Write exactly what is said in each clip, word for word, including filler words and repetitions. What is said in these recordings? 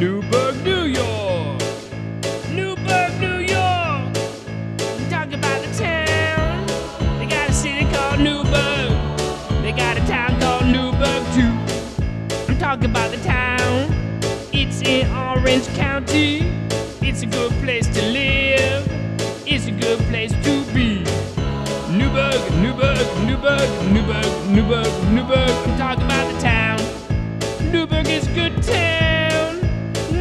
Newburgh, New York. Newburgh, New York. Talk about the town. They got a city called Newburgh. They got a town called Newburgh too. I'm talking about the town. It's in Orange County. It's a good place to live. It's a good place to be. Newburgh, Newburgh, Newburgh, Newburgh, Newburgh, Newburgh. I'm talking about the town. Newburgh is a good town.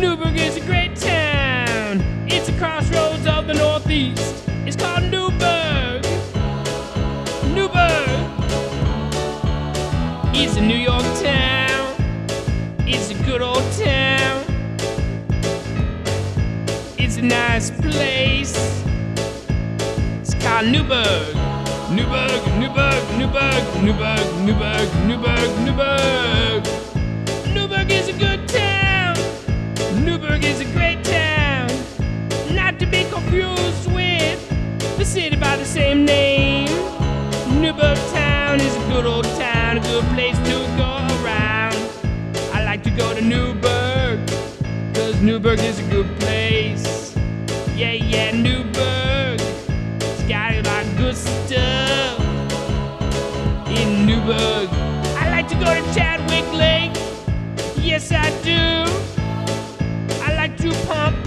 Newburgh is a great town. It's a crossroads of the Northeast. It's called Newburgh. Newburgh. It's a New York town. It's a good old town. It's a nice place. It's called Newburgh. Newburgh, Newburgh, Newburgh, Newburgh, Newburgh, Newburgh, Newburgh. Newburgh is a good town. Newburgh is a great town. Not to be confused with the city by the same name. Newburgh town is a good old town, a good place to go around. I like to go to Newburgh, cause Newburgh is a good place. Yeah, yeah, Newburgh. It's got a lot of good stuff in Newburgh. I like to go to Chadwick Lake. Yes, I do. I like to pump